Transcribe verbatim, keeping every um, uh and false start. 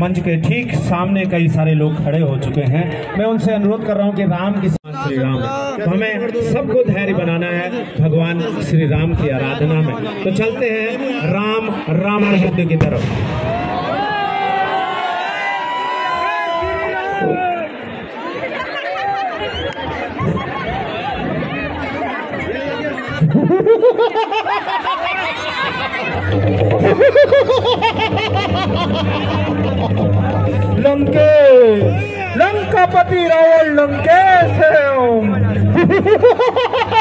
मंच के ठीक सामने कई सारे लोग खड़े हो चुके हैं। मैं उनसे अनुरोध कर रहा हूं कि राम की श्री राम तो हमें सबको धैर्य बनाना है भगवान श्री राम की आराधना में। तो चलते हैं राम रावण युद्ध की तरफ। लंकेश लंकापति रावण लंकेश है।